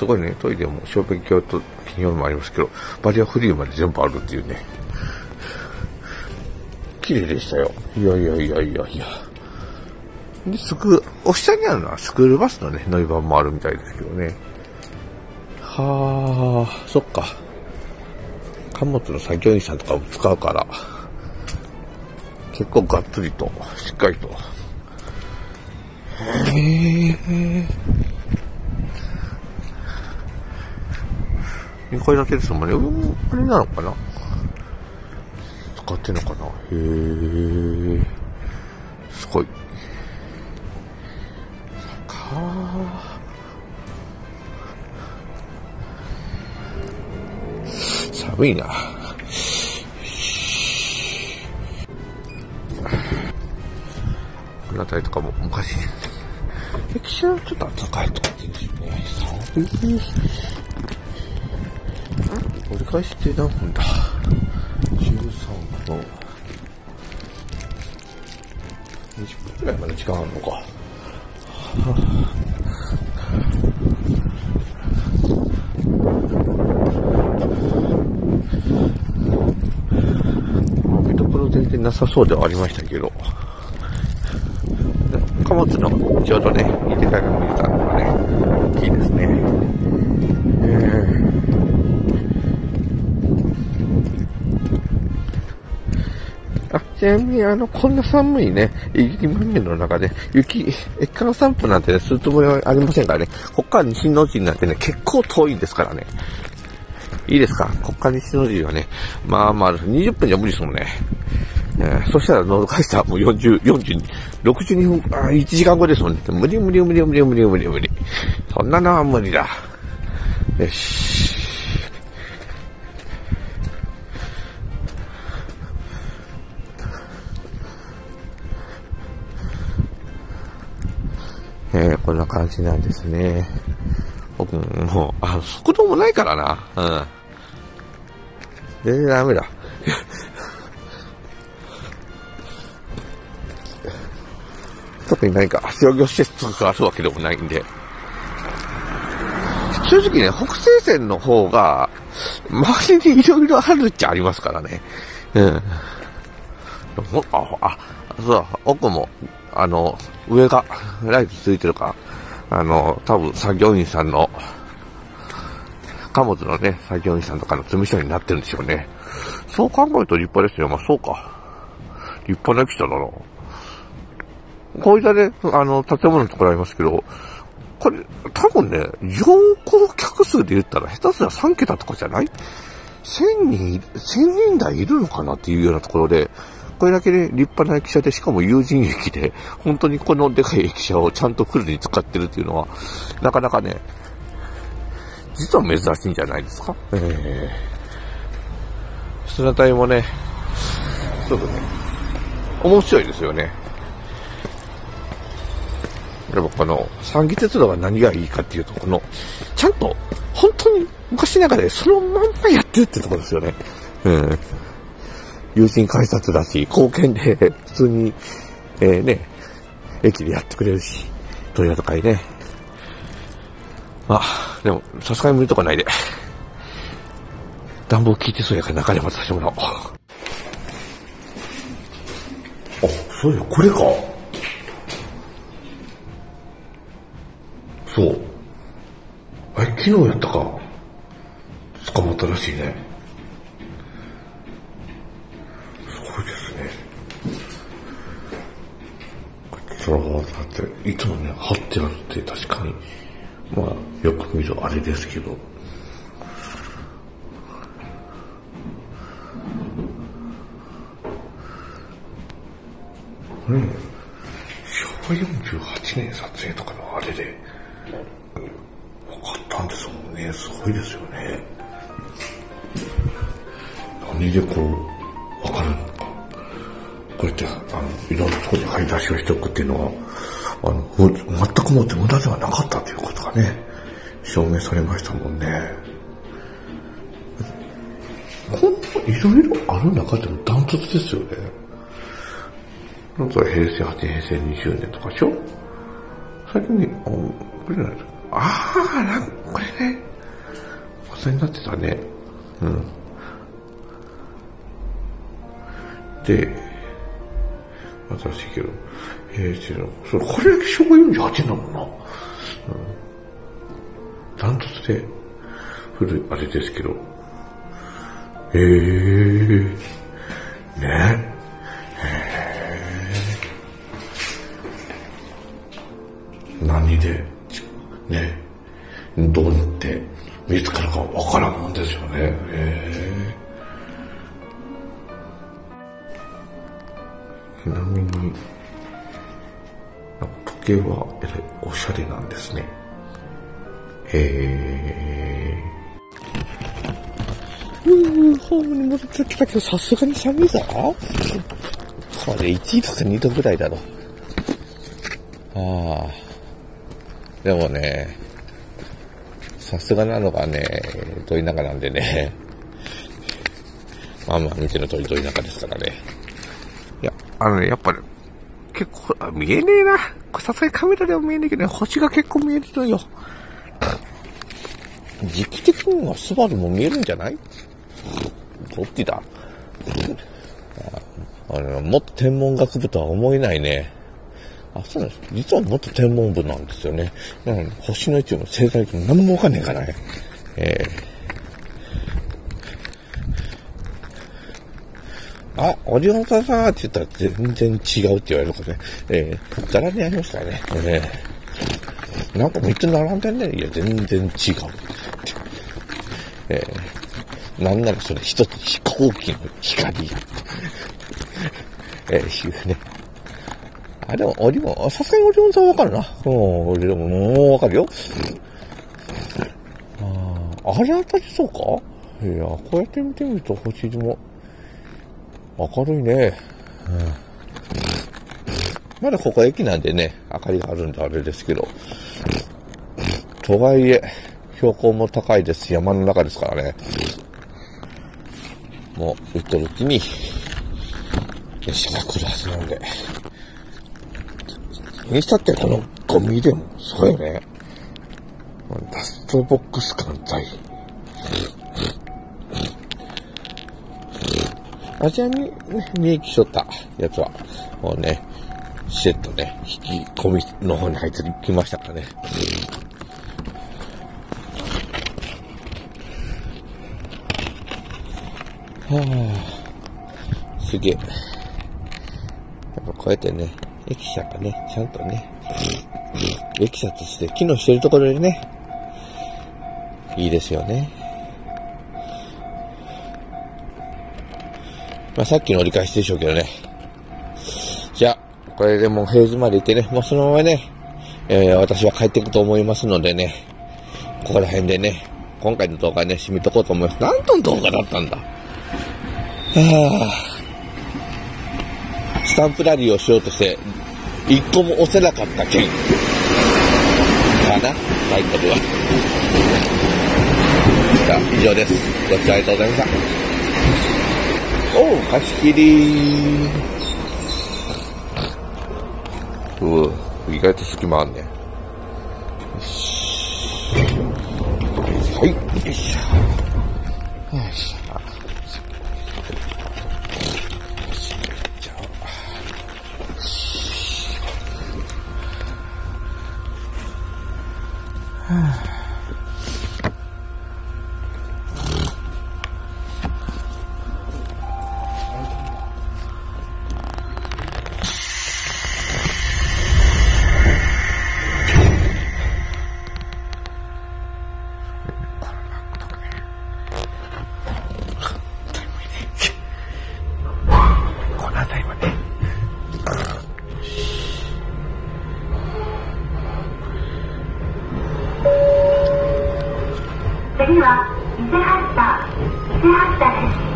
すごいね、トイレも小便器用と金曜日もありますけど、バリアフリーまで全部あるっていうね。綺麗でしたよ。いやいやいやいやいや。で、お下にあるのはスクールバスのね、乗り場もあるみたいですけどね。はあ、そっか。貨物の作業員さんとかも使うから、結構がっつりと、しっかりと。へえ。2階建てですもんね。あれなのかな、使ってんのかな。へえ。すごい。寒いな。この辺りとかも昔、歴史はちょっと暖かいとかってですね。寒い。折り返しって何分だ ?13 分の20分くらいまで時間あるのか。見どころ全然なさそうではありましたけど、貨物のちょうどね、いい出方が見れたのがね、大きいですね。あ、ちなみにこんな寒いね、雪まみれの中で、駅間散歩なんてね、するつもりはありませんからね、こっから西の地になってね、結構遠いんですからね。いいですか、こっから西の地はね、まあまあ、20分じゃ無理ですもんね。そしたら乗り返したらもう62分、1時間後ですもんね。無理。そんなのは無理だ。よし。こんな感じなんですね。僕もう、速度もないからな。うん。全然ダメだ。特に何か商業施設とかあるわけでもないんで。正直ね、北西線の方が、周りにいろいろあるっちゃありますからね。うん。そうだ、奥も、上がライトついてるから、多分作業員さんの、貨物のね、作業員さんとかの積み所になってるんでしょうね。そう考えると立派ですよ。まあそうか。立派な駅舎だな。こういったね、建物とかありますけど、これ、多分ね、乗降客数で言ったら、下手すら3桁とかじゃない？ 1000人台いるのかなっていうようなところで、これだけで、ね、立派な駅舎で、しかも有人駅で、本当にこのでかい駅舎をちゃんとフルに使ってるっていうのは、なかなかね、実は珍しいんじゃないですか。そのあたりもね、すごくね、面白いですよね。でもこの三岐鉄道が何がいいかっていうと、この、ちゃんと、本当に昔ながらそのまんまやってるってところですよね。うん。友人改札だし、貢献で普通に、ね、駅でやってくれるし、トイレとかにね。でも、さすがに無理とかないで。暖房効いてそうやから中で待たせてもらおう。そうや、これか。そう。昨日やったか。捕まったらしいね。すごいですね。そのだって、いつもね、貼ってあるって確かに、まあ、よく見るあれですけど。うん。昭和48年撮影とかのあれで、なんですもんね、すごいですよね。何でこう、わかるのか。こうやって、いろんなところに買い出しをしておくっていうのは、全くもって無駄ではなかったということがね、証明されましたもんね。こんないろいろある中でもダントツですよね。なんか平成8、平成20年とかでしょ。最近ね、これじゃないですか。ああ、これね、細になってたね。うん。で、新しいけど、平成の、これだけ昭和48だもんな。ダントツで、古い、あれですけど。ね。何で、ね、どうやって見つかるかわからんもんですよね。ちなみに、時計はえらいおしゃれなんですね。ホームに戻ってきたけど、さすがに寒いぞ。これ1度か2度ぐらいだろ。ああ。でもね、さすがなのがね、ど田舎なんでね、まあまあ見ての通りど田舎ですからね。いや、やっぱり、ね、結構、見えねえな。さすがにカメラでも見えねえけど、ね、星が結構見えるのよ。時期的にはスバルも見えるんじゃない？どっちだ？もっと天文学部とは思えないね。あ、そうなんです。実は元天文部なんですよね。なので、星の位置も星座位置も何もわかんねえからね。あ、オリオン座さんって言ったら全然違うって言われるからね。ざらにありますからね。なんか3つ並んでんね。いや、全然違う。なんならそれ一つ飛行機の光や。ね。あ、でも、オリオン、さすがにオリオンさんわかるな。うん、オリオンもわかるよ。あれ当たりそうか？いや、こうやって見てみると星も明るいね。うん、まだここ駅なんでね、明かりがあるんであれですけど。とはいえ、標高も高いです。山の中ですからね。もう、打ってるうちに、列車が来るはずなんで。にしたってこのゴミでもすごいね。ダストボックス艦隊。あちらに見えきしとったやつは、もうね、しれっとね、引き込みの方に入ってきましたからね。はぁ、すげえ。やっぱこうやってね、駅舎がね、ちゃんとね、駅舎として機能してるところでね、いいですよね。まあさっきの折り返しでしょうけどね。じゃあ、これでもう平日まで行ってね、まあそのままね、私は帰っていくと思いますのでね、ここら辺でね、今回の動画ね、締めとこうと思います。何の動画だったんだ？スタンプラリーをしようとして、一個も押せなかった件。かな？タイトルは。さあ、以上です。ご視聴ありがとうございました。おう、貸し切り。意外と隙間あんね。よし。はい、よいしょ。よいしょ。次は伊勢橋田です。